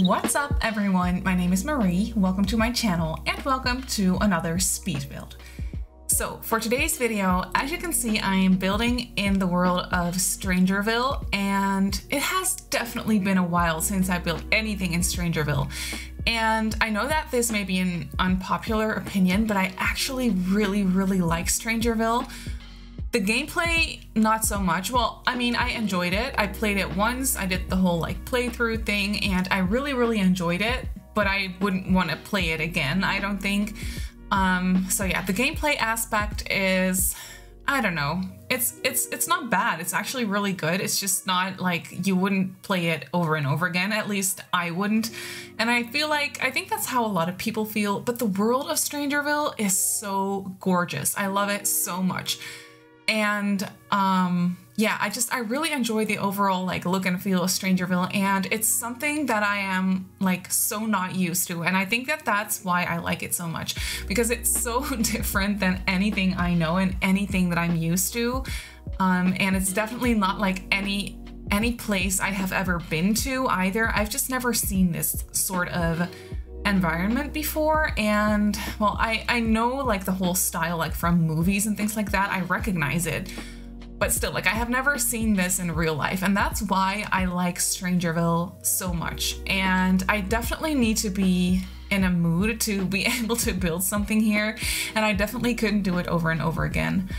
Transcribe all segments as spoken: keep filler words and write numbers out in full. What's up everyone, my name is Marie, welcome to my channel and welcome to another speed build. So for today's video, as you can see, I am building in the world of Strangerville, and it has definitely been a while since I built anything in Strangerville. And I know that this may be an unpopular opinion, but I actually really, really like Strangerville. The gameplay, not so much. Well, I mean, I enjoyed it. I played it once, I did the whole like playthrough thing, and I really, really enjoyed it, but I wouldn't want to play it again, I don't think. Um, so yeah, the gameplay aspect is, I don't know, it's it's it's not bad. It's actually really good. It's just not like you wouldn't play it over and over again. At least I wouldn't. And I feel like, I think that's how a lot of people feel, but the world of Strangerville is so gorgeous. I love it so much. And um, yeah, I just, I really enjoy the overall like look and feel of Strangerville, and it's something that I am like so not used to. And I think that that's why I like it so much, because it's so different than anything I know and anything that I'm used to. Um, and it's definitely not like any, any place I have ever been to either. I've just never seen this sort of environment before. And well, I, I know like the whole style, like from movies and things like that, I recognize it, but still, like I have never seen this in real life. And that's why I like Strangerville so much. And I definitely need to be in a mood to be able to build something here. And I definitely couldn't do it over and over again.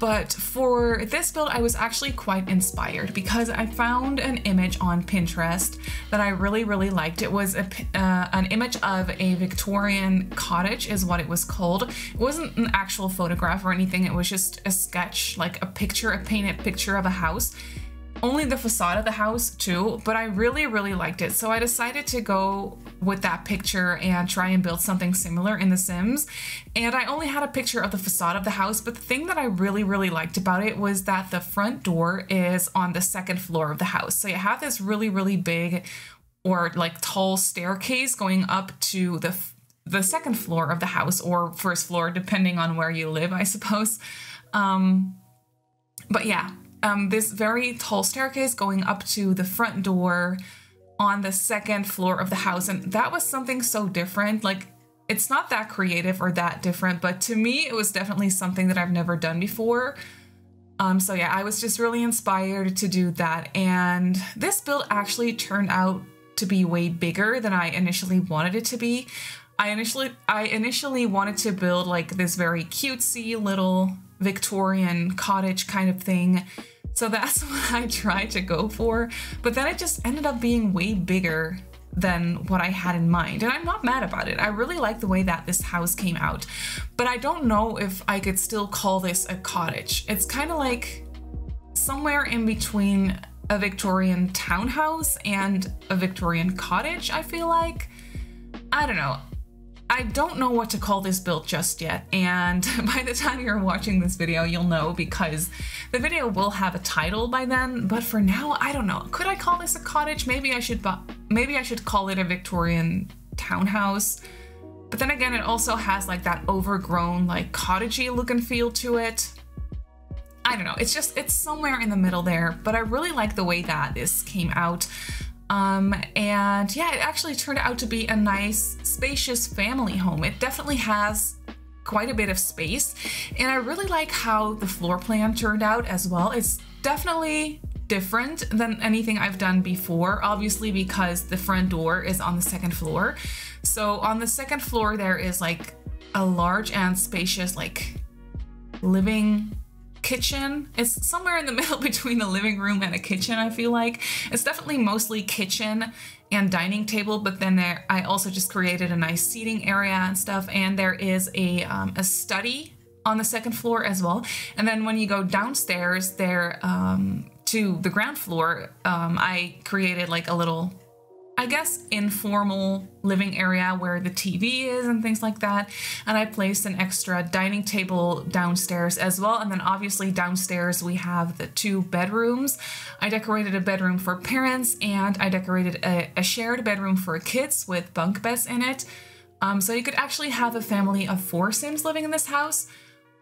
But for this build, I was actually quite inspired because I found an image on Pinterest that I really, really liked. It was a, uh, an image of a Victorian cottage is what it was called. It wasn't an actual photograph or anything. It was just a sketch, like a picture, a painted picture of a house. Only the facade of the house too, but I really, really liked it. So I decided to go with that picture and try and build something similar in The Sims. And I only had a picture of the facade of the house, but the thing that I really, really liked about it was that the front door is on the second floor of the house. So you have this really, really big or like tall staircase going up to the, the second floor of the house, or first floor, depending on where you live, I suppose. Um, but yeah. Um, this very tall staircase going up to the front door on the second floor of the house. And that was something so different. Like, it's not that creative or that different, but to me, it was definitely something that I've never done before. Um, so yeah, I was just really inspired to do that. And this build actually turned out to be way bigger than I initially wanted it to be. I initially, I initially wanted to build like this very cutesy little Victorian cottage kind of thing. So that's what I tried to go for, but then it just ended up being way bigger than what I had in mind. And I'm not mad about it. I really like the way that this house came out, but I don't know if I could still call this a cottage. It's kind of like somewhere in between a Victorian townhouse and a Victorian cottage, I feel like. I don't know. I don't know what to call this build just yet, and by the time you're watching this video, you'll know because the video will have a title by then. But for now, I don't know. Could I call this a cottage? Maybe I should, maybe I should call it a Victorian townhouse. But then again, it also has like that overgrown, like cottagey look and feel to it. I don't know. It's just, it's somewhere in the middle there. But I really like the way that this came out. Um, and yeah, it actually turned out to be a nice, spacious family home. It definitely has quite a bit of space, and I really like how the floor plan turned out as well. It's definitely different than anything I've done before, obviously, because the front door is on the second floor. So on the second floor, there is like a large and spacious, like living kitchen. It's somewhere in the middle between a living room and a kitchen, I feel like. It's definitely mostly kitchen and dining table, but then there, I also just created a nice seating area and stuff, and there is a, um, a study on the second floor as well. And then when you go downstairs there um, to the ground floor, um, I created like a little, I guess, informal living area where the T V is and things like that. And I placed an extra dining table downstairs as well. And then obviously downstairs we have the two bedrooms. I decorated a bedroom for parents, and I decorated a, a shared bedroom for kids with bunk beds in it. Um, so you could actually have a family of four Sims living in this house,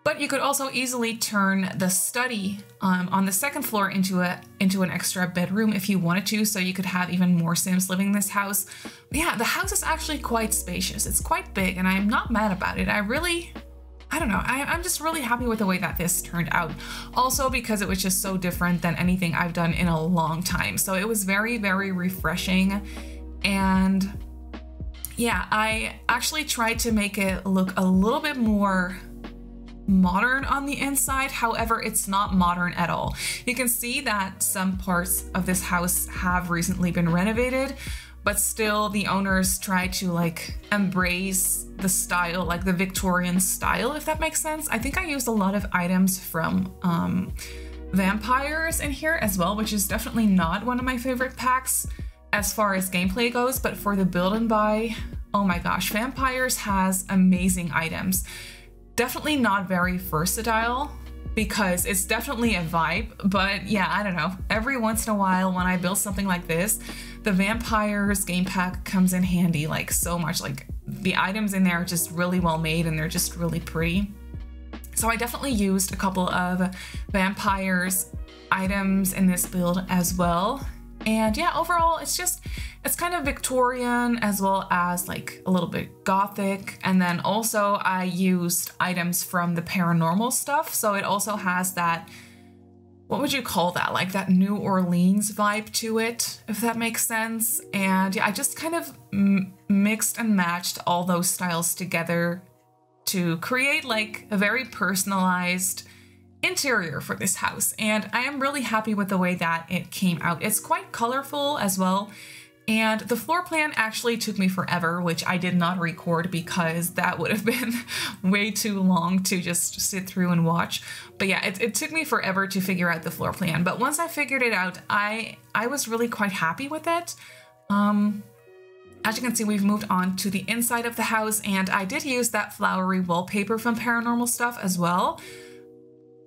but you could also easily turn the study um, on the second floor into a into an extra bedroom if you wanted to, so you could have even more Sims living in this house. But yeah, the house is actually quite spacious. It's quite big, and I'm not mad about it. I really, I don't know, I, I'm just really happy with the way that this turned out. Also because it was just so different than anything I've done in a long time. So it was very, very refreshing. And yeah, I actually tried to make it look a little bit more modern on the inside. However, it's not modern at all. You can see that some parts of this house have recently been renovated, but still the owners try to like embrace the style, like the Victorian style, if that makes sense. I think I used a lot of items from um, Vampires in here as well, which is definitely not one of my favorite packs as far as gameplay goes, but for the build and buy, oh my gosh, Vampires has amazing items. Definitely not very versatile because it's definitely a vibe, but yeah, I don't know. Every once in a while when I build something like this, the Vampires game pack comes in handy like so much. Like the items in there are just really well made and they're just really pretty. So I definitely used a couple of Vampires items in this build as well. And yeah, overall, it's just, it's kind of Victorian as well as like a little bit Gothic. And then also I used items from the Paranormal Stuff. So it also has that, what would you call that? Like that New Orleans vibe to it, if that makes sense. And yeah, I just kind of m- mixed and matched all those styles together to create like a very personalized interior for this house, and I am really happy with the way that it came out. It's quite colorful as well, and the floor plan actually took me forever, which I did not record because that would have been way too long to just sit through and watch. But yeah, it, it took me forever to figure out the floor plan, but once I figured it out, I I was really quite happy with it. Um, as you can see, we've moved on to the inside of the house, and I did use that flowery wallpaper from Paranormal Stuff as well.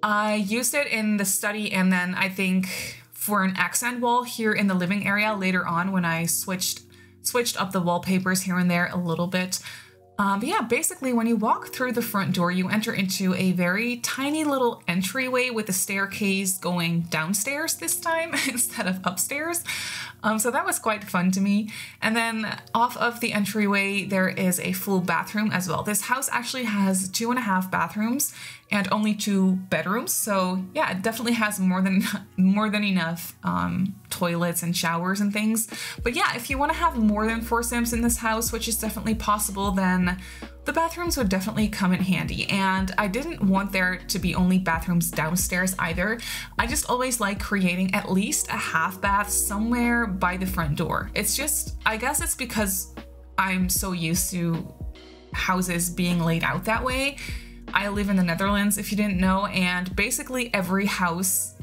I used it in the study and then I think for an accent wall here in the living area later on when I switched switched up the wallpapers here and there a little bit. Um, but yeah, basically when you walk through the front door, you enter into a very tiny little entryway with a staircase going downstairs this time instead of upstairs. Um, so that was quite fun to me. And then off of the entryway, there is a full bathroom as well. This house actually has two and a half bathrooms and only two bedrooms. So yeah, it definitely has more than more than enough um, toilets and showers and things. But yeah, if you want to have more than four Sims in this house, which is definitely possible, then the bathrooms would definitely come in handy. And I didn't want there to be only bathrooms downstairs either. I just always like creating at least a half bath somewhere by the front door. It's just, I guess it's because I'm so used to houses being laid out that way. I live in the Netherlands, if you didn't know, and basically every house,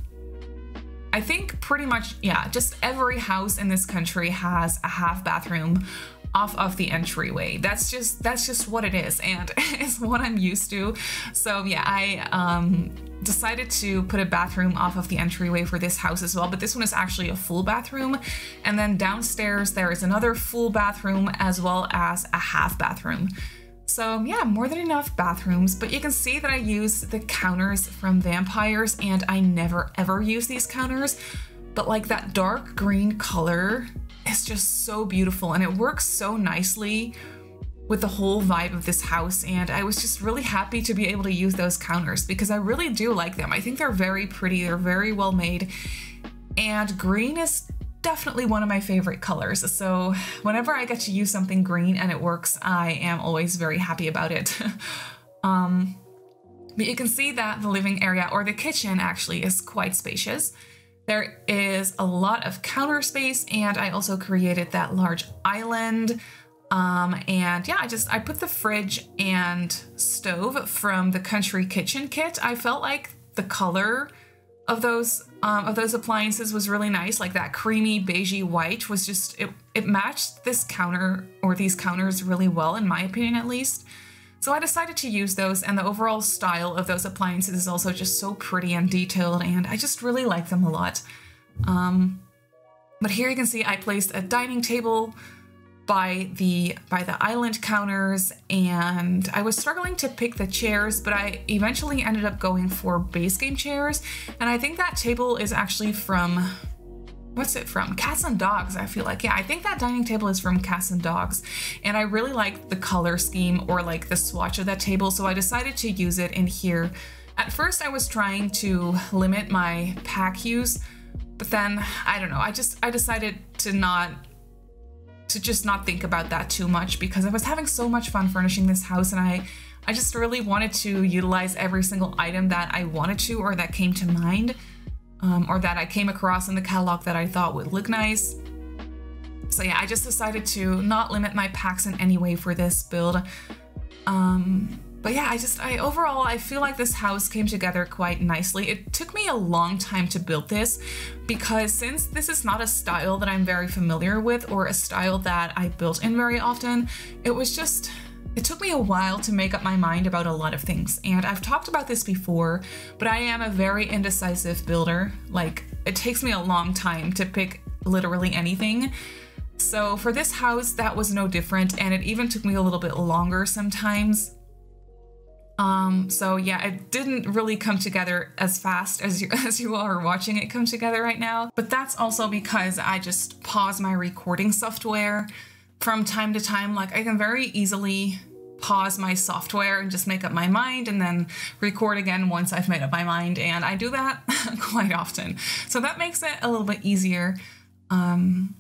I think pretty much, yeah, just every house in this country has a half bathroom off of the entryway. That's just that's just what it is, and it's what I'm used to. So yeah, I um, decided to put a bathroom off of the entryway for this house as well, but this one is actually a full bathroom. And then downstairs there is another full bathroom as well as a half bathroom. So yeah, more than enough bathrooms, but you can see that I use the counters from Vampires, and I never ever use these counters, but like that dark green color, it's just so beautiful and it works so nicely with the whole vibe of this house. And I was just really happy to be able to use those counters because I really do like them. I think they're very pretty, they're very well made, and green is definitely one of my favorite colors. So whenever I get to use something green and it works, I am always very happy about it. um, but you can see that the living area, or the kitchen actually, is quite spacious. There is a lot of counter space, and I also created that large island. Um, and yeah, I just, I put the fridge and stove from the Country Kitchen Kit. I felt like the color of those, um, of those appliances was really nice. Like that creamy beigey white was just, it, it matched this counter, or these counters, really well, in my opinion, at least. So I decided to use those, and the overall style of those appliances is also just so pretty and detailed, and I just really like them a lot. Um, but here you can see I placed a dining table by the by the island counters, and I was struggling to pick the chairs, but I eventually ended up going for base game chairs. And I think that table is actually from, what's it from? Cats and Dogs, I feel like. Yeah, I think that dining table is from Cats and Dogs. And I really like the color scheme, or like the swatch of that table, so I decided to use it in here. At first I was trying to limit my pack use, but then I don't know, I just I decided to not to just not think about that too much, because I was having so much fun furnishing this house, and I I just really wanted to utilize every single item that I wanted to, or that came to mind, um, or that I came across in the catalog that I thought would look nice. So yeah, I just decided to not limit my packs in any way for this build. Um, But yeah, I just, I overall, I feel like this house came together quite nicely. It took me a long time to build this, because since this is not a style that I'm very familiar with, or a style that I built in very often, it was just, it took me a while to make up my mind about a lot of things. And I've talked about this before, but I am a very indecisive builder. Like, it takes me a long time to pick literally anything. So for this house, that was no different, and it even took me a little bit longer sometimes. Um, so yeah, it didn't really come together as fast as you, as you all are watching it come together right now. But that's also because I just pause my recording software from time to time. Like, I can very easily pause my software and just make up my mind and then record again once I've made up my mind. And I do that quite often. So that makes it a little bit easier. Um...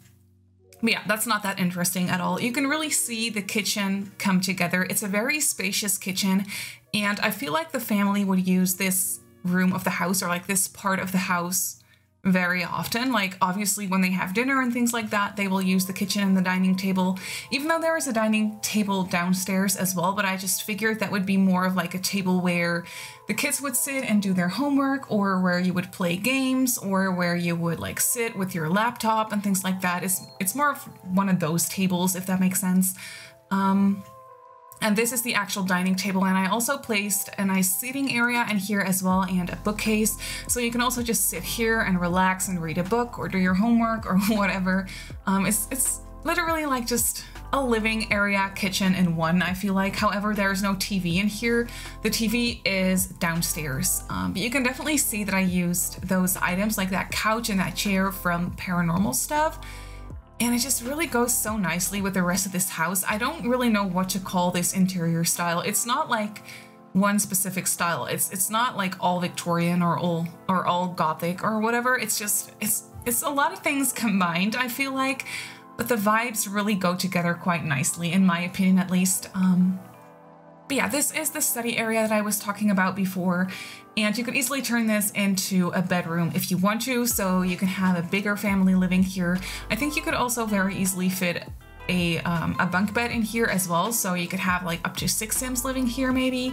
But yeah, that's not that interesting at all. You can really see the kitchen come together. It's a very spacious kitchen, and I feel like the family would use this room of the house, or like this part of the house, very often. Like, obviously when they have dinner and things like that, they will use the kitchen and the dining table, even though there is a dining table downstairs as well. But I just figured that would be more of like a table where the kids would sit and do their homework, or where you would play games, or where you would like sit with your laptop and things like that. It's, it's more of one of those tables, if that makes sense. Um, and this is the actual dining table, and I also placed a nice seating area in here as well, and a bookcase, so you can also just sit here and relax and read a book or do your homework or whatever. Um, it's, it's literally like just a living area kitchen in one, I feel like. However, there is no T V in here. The T V is downstairs. Um, but you can definitely see that I used those items, like that couch and that chair from Paranormal Stuff. And it just really goes so nicely with the rest of this house. I don't really know what to call this interior style. It's not like one specific style. It's it's not like all Victorian or all or all Gothic or whatever. It's just it's it's a lot of things combined, I feel like, but the vibes really go together quite nicely, in my opinion, at least. Um, but yeah, this is the study area that I was talking about before. And you could easily turn this into a bedroom if you want to, so you can have a bigger family living here. I think you could also very easily fit a, um, a bunk bed in here as well, so you could have like up to six Sims living here maybe.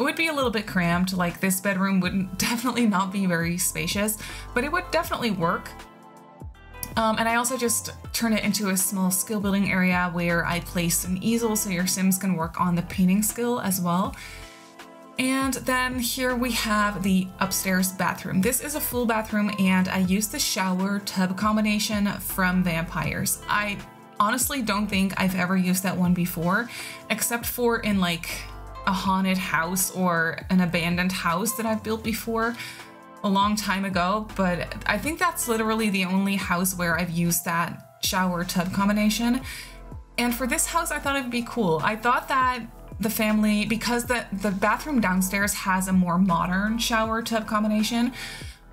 It would be a little bit cramped, like this bedroom would definitely not be very spacious, but it would definitely work. Um, and I also just turned it into a small skill building area where I placed an easel so your Sims can work on the painting skill as well. And then here we have the upstairs bathroom. This is a full bathroom, and I used the shower tub combination from Vampires. I honestly don't think I've ever used that one before, except for in like a haunted house or an abandoned house that I've built before a long time ago. But I think that's literally the only house where I've used that shower tub combination. And for this house, I thought it'd be cool. I thought that the family, because the, the bathroom downstairs has a more modern shower tub combination,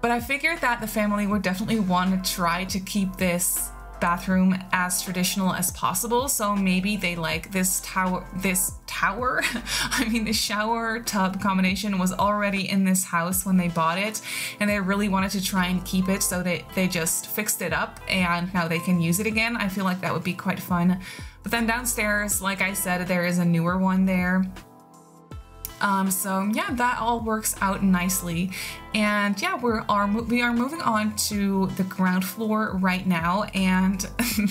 but I figured that the family would definitely want to try to keep this bathroom as traditional as possible. So maybe they like this tower, this tower, I mean the shower tub combination was already in this house when they bought it, and they really wanted to try and keep it, so they, they just fixed it up and now they can use it again. I feel like that would be quite fun. But then downstairs, like I said, there is a newer one there. Um, so yeah, that all works out nicely. And yeah, we are we are moving on to the ground floor right now. And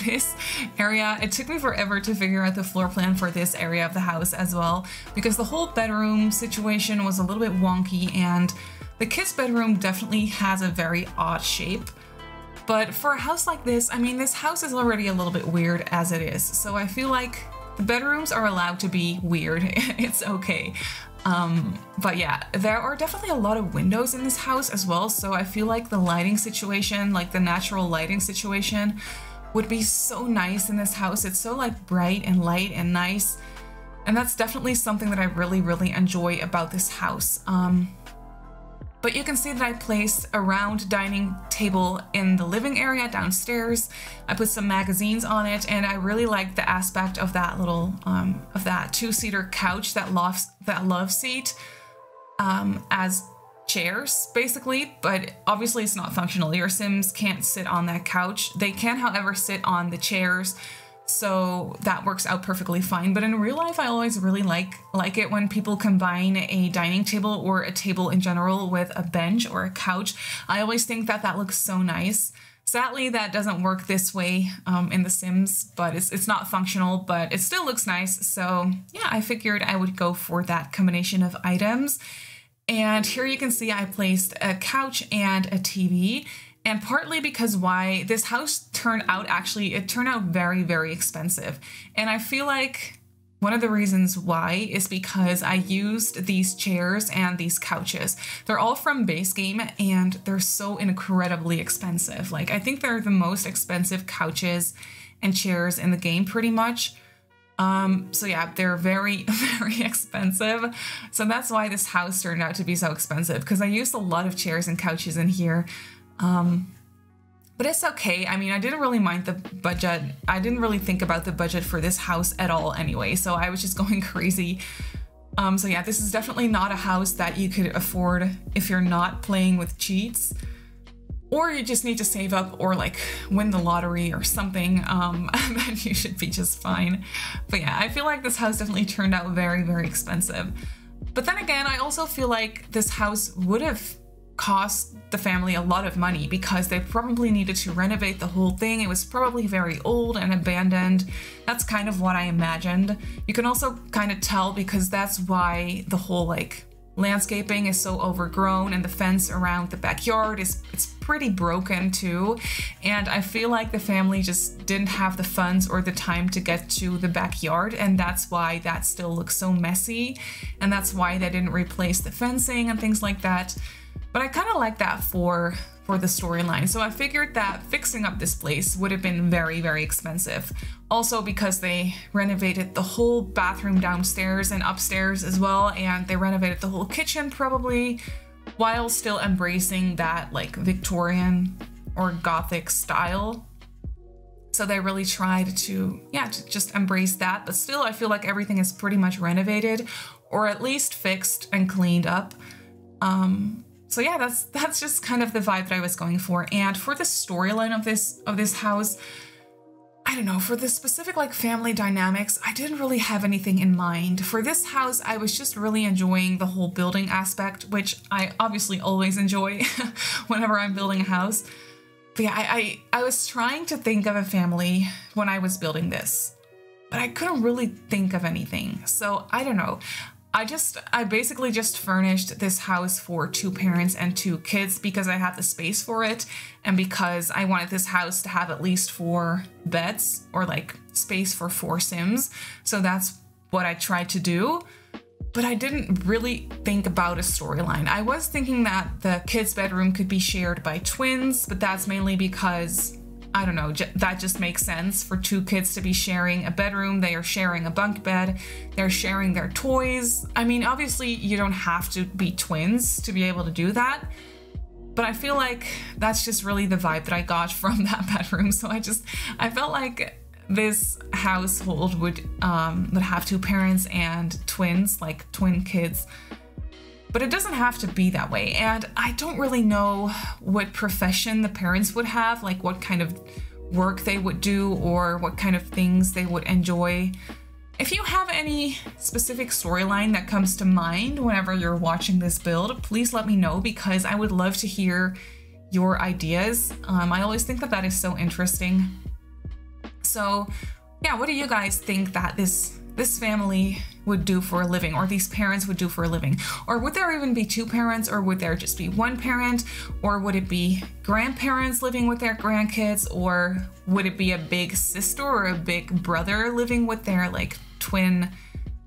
this area, it took me forever to figure out the floor plan for this area of the house as well, because the whole bedroom situation was a little bit wonky, and the kids' bedroom definitely has a very odd shape. But for a house like this, I mean, this house is already a little bit weird as it is, so I feel like the bedrooms are allowed to be weird. It's okay. Um, but yeah, there are definitely a lot of windows in this house as well, so I feel like the lighting situation, like the natural lighting situation, would be so nice in this house. It's so like bright and light and nice, and that's definitely something that I really, really enjoy about this house. Um, But you can see that I placed a round dining table in the living area downstairs. I put some magazines on it, and I really like the aspect of that little, um, of that two-seater couch, that love, that love seat, um, as chairs, basically. But obviously it's not functional. Your Sims can't sit on that couch. They can, however, sit on the chairs, so that works out perfectly fine. But in real life, I always really like like it when people combine a dining table or a table in general with a bench or a couch. I always think that that looks so nice. Sadly, that doesn't work this way um, in The Sims, but it's, it's not functional, but it still looks nice. So yeah, I figured I would go for that combination of items. And here you can see I placed a couch and a T V. And partly because why this house turned out, actually, it turned out very, very expensive. And I feel like one of the reasons why is because I used these chairs and these couches. They're all from base game, and they're so incredibly expensive. Like, I think they're the most expensive couches and chairs in the game, pretty much. Um, so yeah, they're very, very expensive. So that's why this house turned out to be so expensive, because I used a lot of chairs and couches in here. Um, but it's okay. I mean, I didn't really mind the budget. I didn't really think about the budget for this house at all anyway, so I was just going crazy. Um, so yeah, this is definitely not a house that you could afford if you're not playing with cheats, or you just need to save up or like win the lottery or something, um, then you should be just fine. But yeah, I feel like this house definitely turned out very, very expensive. But then again, I also feel like this house would have cost the family a lot of money, because they probably needed to renovate the whole thing. It was probably very old and abandoned. That's kind of what I imagined. You can also kind of tell, because that's why the whole like landscaping is so overgrown, and the fence around the backyard is it's pretty broken too. And I feel like the family just didn't have the funds or the time to get to the backyard, and that's why that still looks so messy, and that's why they didn't replace the fencing and things like that. But I kind of like that for, for the storyline. So I figured that fixing up this place would have been very, very expensive. Also because they renovated the whole bathroom downstairs and upstairs as well. And they renovated the whole kitchen probably, while still embracing that like Victorian or Gothic style. So they really tried to, yeah, to just embrace that. But still, I feel like everything is pretty much renovated, or at least fixed and cleaned up. Um... So yeah, that's that's just kind of the vibe that I was going for. And for the storyline of this of this house, I don't know, for the specific like family dynamics, I didn't really have anything in mind. For this house, I was just really enjoying the whole building aspect, which I obviously always enjoy whenever I'm building a house. But yeah, I, I I was trying to think of a family when I was building this, but I couldn't really think of anything. So I don't know. I just, I basically just furnished this house for two parents and two kids because I had the space for it, and because I wanted this house to have at least four beds, or like space for four Sims. So that's what I tried to do. But I didn't really think about a storyline. I was thinking that the kids' bedroom could be shared by twins, but that's mainly because, I don't know, that just makes sense for two kids to be sharing a bedroom. They are sharing a bunk bed. They're sharing their toys. I mean, obviously you don't have to be twins to be able to do that, but I feel like that's just really the vibe that I got from that bedroom. So I just, I felt like this household would, um, would have two parents and twins, like twin kids. But it doesn't have to be that way, and I don't really know what profession the parents would have, like what kind of work they would do or what kind of things they would enjoy. If you have any specific storyline that comes to mind whenever you're watching this build, please let me know, because I would love to hear your ideas. Um, I always think that that is so interesting. So yeah, what do you guys think that this this family would do for a living, or these parents would do for a living. Or would there even be two parents, or would there just be one parent, or would it be grandparents living with their grandkids, or would it be a big sister or a big brother living with their like twin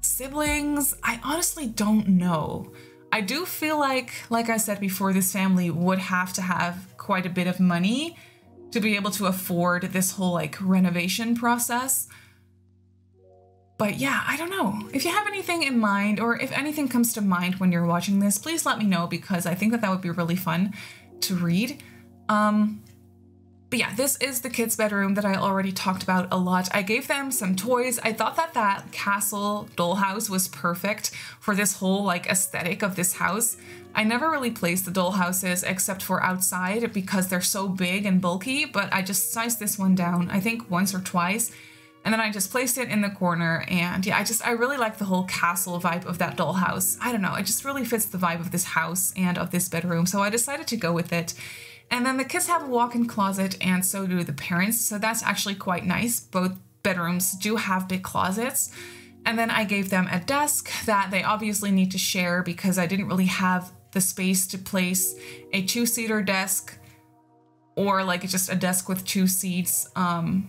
siblings? I honestly don't know. I do feel like, like I said before, this family would have to have quite a bit of money to be able to afford this whole like renovation process. But yeah, I don't know. If you have anything in mind, or if anything comes to mind when you're watching this, please let me know, because I think that that would be really fun to read. Um, but yeah, this is the kids' bedroom that I already talked about a lot. I gave them some toys. I thought that that castle dollhouse was perfect for this whole like aesthetic of this house. I never really placed the dollhouses except for outside because they're so big and bulky, but I just sized this one down, I think once or twice, and then I just placed it in the corner. And yeah, I just, I really like the whole castle vibe of that dollhouse. I don't know, it just really fits the vibe of this house and of this bedroom, so I decided to go with it. And then the kids have a walk-in closet, and so do the parents, so that's actually quite nice. Both bedrooms do have big closets. And then I gave them a desk that they obviously need to share because I didn't really have the space to place a two-seater desk, or like just a desk with two seats, um,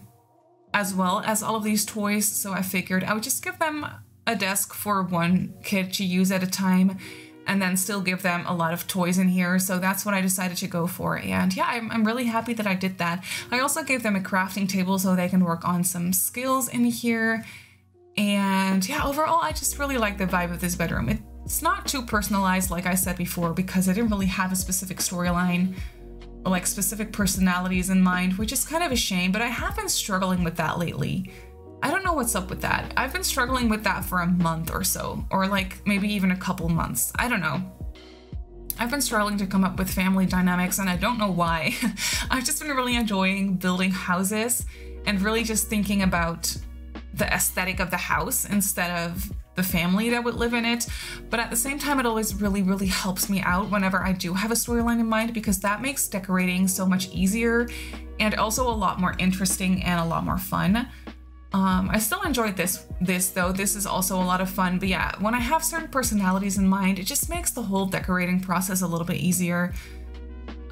as well as all of these toys. So I figured I would just give them a desk for one kid to use at a time, and then still give them a lot of toys in here. So that's what I decided to go for. And yeah, I'm, I'm really happy that I did that. I also gave them a crafting table so they can work on some skills in here. And yeah, overall, I just really like the vibe of this bedroom. It It's not too personalized, like I said before, because I didn't really have a specific storyline or like specific personalities in mind, which is kind of a shame, but I have been struggling with that lately. I don't know what's up with that. I've been struggling with that for a month or so, or like maybe even a couple months. I don't know. I've been struggling to come up with family dynamics, and I don't know why. I've just been really enjoying building houses and really just thinking about the aesthetic of the house instead of the family that would live in it. But at the same time, it always really really helps me out whenever I do have a storyline in mind, because that makes decorating so much easier and also a lot more interesting and a lot more fun. um I still enjoyed this this though. This is also a lot of fun. But yeah, when I have certain personalities in mind, it just makes the whole decorating process a little bit easier.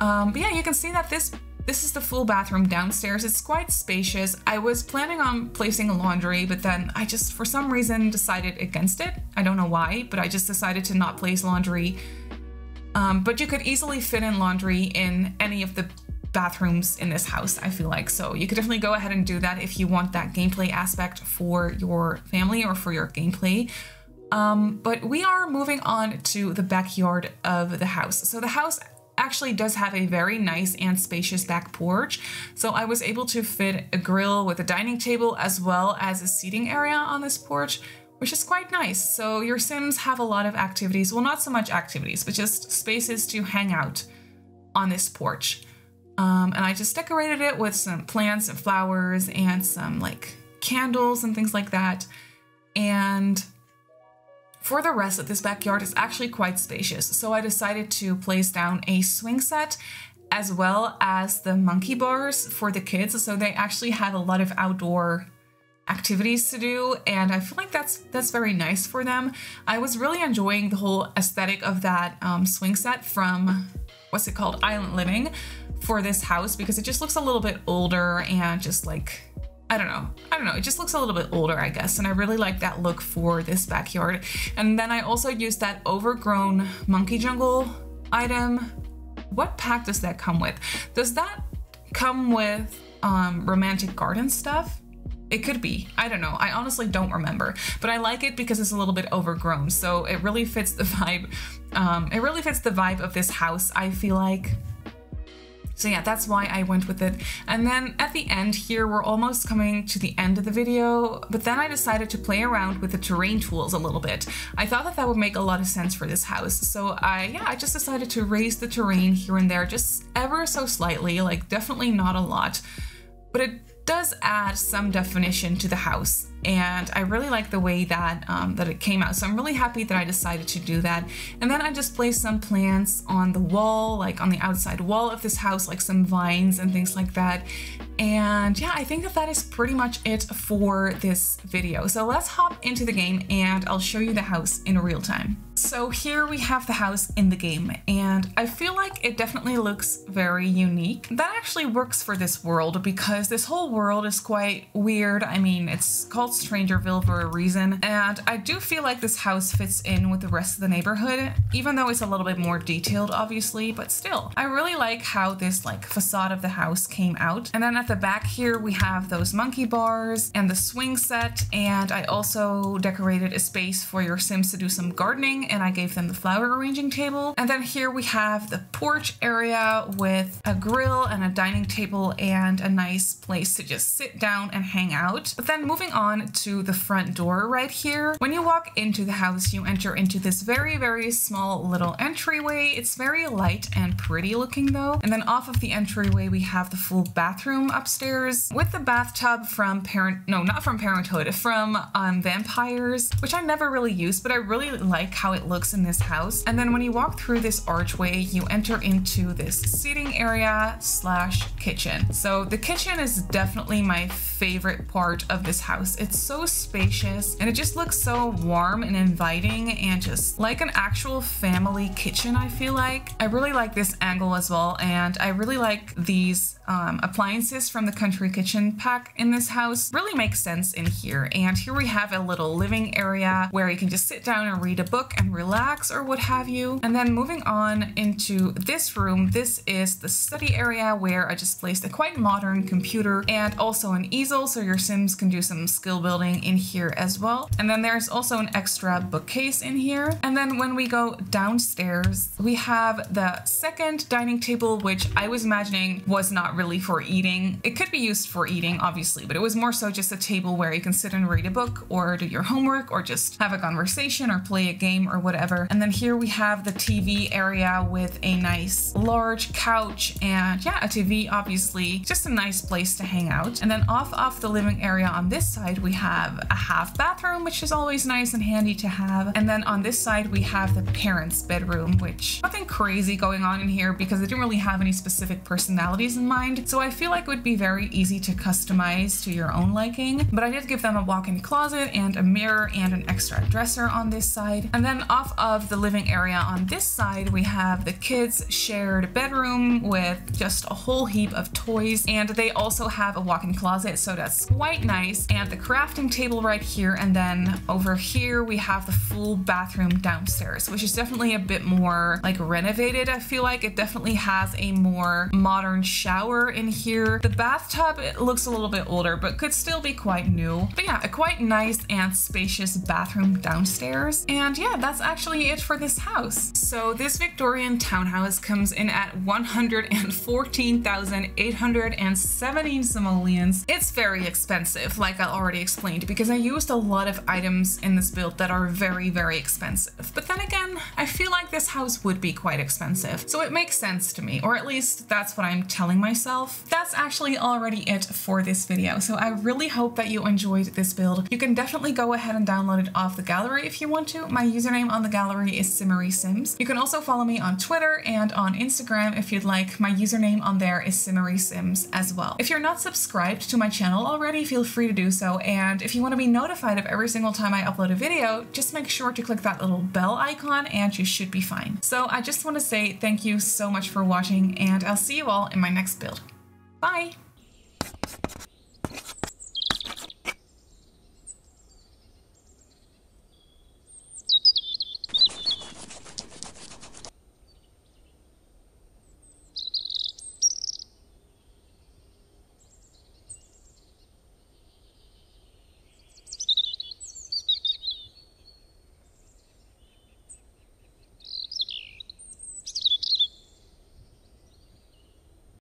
Um but yeah, you can see that this This is the full bathroom downstairs. It's quite spacious. I was planning on placing laundry, but then I just, for some reason, decided against it. I don't know why, but I just decided to not place laundry. Um, but you could easily fit in laundry in any of the bathrooms in this house, I feel like. So you could definitely go ahead and do that if you want that gameplay aspect for your family or for your gameplay. Um, but we are moving on to the backyard of the house. So the house actually does have a very nice and spacious back porch, so I was able to fit a grill with a dining table as well as a seating area on this porch, which is quite nice. So your Sims have a lot of activities, well, not so much activities, but just spaces to hang out on this porch. Um, and I just decorated it with some plants and flowers and some like candles and things like that. And for the rest of this backyard is actually quite spacious, so I decided to place down a swing set as well as the monkey bars for the kids, so they actually had a lot of outdoor activities to do, and I feel like that's that's very nice for them. I was really enjoying the whole aesthetic of that um, swing set from, what's it called, Island Living for this house, because it just looks a little bit older and just like, I don't know. I don't know. It just looks a little bit older, I guess. And I really like that look for this backyard. And then I also used that overgrown monkey jungle item. What pack does that come with? Does that come with um, romantic garden stuff? It could be. I don't know. I honestly don't remember. But I like it because it's a little bit overgrown. So it really fits the vibe. Um, it really fits the vibe of this house, I feel like. So yeah, that's why I went with it. And then at the end here, we're almost coming to the end of the video, but then I decided to play around with the terrain tools a little bit. I thought that that would make a lot of sense for this house. So I, yeah, I just decided to raise the terrain here and there, just ever so slightly, like definitely not a lot, but it does add some definition to the house, and I really like the way that um, that it came out, so I'm really happy that I decided to do that. And then I just placed some plants on the wall, like on the outside wall of this house, like some vines and things like that. And yeah, I think that that is pretty much it for this video. So let's hop into the game and I'll show you the house in real time. So here we have the house in the game, and I feel like it definitely looks very unique. That actually works for this world because this whole world is quite weird. I mean, it's called Strangerville for a reason, and I do feel like this house fits in with the rest of the neighborhood, even though it's a little bit more detailed, obviously, but still. I really like how this like facade of the house came out. And then at the back here, we have those monkey bars and the swing set, and I also decorated a space for your Sims to do some gardening, and I gave them the flower arranging table. And then here we have the porch area with a grill and a dining table and a nice place to just sit down and hang out. But then moving on to the front door right here, when you walk into the house, you enter into this very, very small little entryway. It's very light and pretty looking though. And then off of the entryway, we have the full bathroom upstairs with the bathtub from Parent, no, not from Parenthood, from um, Vampires, which I never really used, but I really like how it looks in this house. And then when you walk through this archway, you enter into this seating area slash kitchen. So the kitchen is definitely my favorite part of this house. It's so spacious and it just looks so warm and inviting and just like an actual family kitchen, I feel like. I really like this angle as well, and I really like these um, appliances from the Country Kitchen pack in this house. Really makes sense in here. And here we have a little living area where you can just sit down and read a book and relax or what have you. And then moving on into this room, this is the study area where I just placed a quite modern computer and also an easel so your Sims can do some skill building in here as well. And then there's also an extra bookcase in here. And then when we go downstairs, we have the second dining table, which I was imagining was not really for eating. It could be used for eating, obviously, but it was more so just a table where you can sit and read a book or do your homework or just have a conversation or play a game or whatever. And then here we have the T V area with a nice large couch and yeah, a T V, obviously, just a nice place to hang out. And then off off the living area on this side, we have a half bathroom, which is always nice and handy to have. And then on this side, we have the parents' bedroom, which nothing crazy going on in here because I didn't really have any specific personalities in mind. So I feel like it would be very easy to customize to your own liking, but I did give them a walk-in closet and a mirror and an extra dresser on this side. And then off of the living area on this side, we have the kids' shared bedroom with just a whole heap of toys. And they also have a walk-in closet, so that's quite nice. And the crafting table right here. And then over here, we have the full bathroom downstairs, which is definitely a bit more like renovated. I feel like it definitely has a more modern shower in here. The bathtub, it looks a little bit older, but could still be quite new. But yeah, a quite nice and spacious bathroom downstairs. And yeah, that's actually it for this house. So this Victorian townhouse comes in at one hundred fourteen thousand eight hundred seventeen simoleons. It's very expensive, like I already explained, because I used a lot of items in this build that are very, very expensive. But then again, I feel like this house would be quite expensive, so it makes sense to me, or at least that's what I'm telling myself. That's actually already it for this video. So I really hope that you enjoyed this build. You can definitely go ahead and download it off the gallery if you want to. My username on the gallery is Simmary Sims. You can also follow me on Twitter and on Instagram if you'd like. My username on there is Simmary Sims as well. If you're not subscribed to my channel already, feel free to do so. And if you want to be notified of every single time I upload a video, just make sure to click that little bell icon and you should be fine. So I just want to say thank you so much for watching, and I'll see you all in my next build. Bye!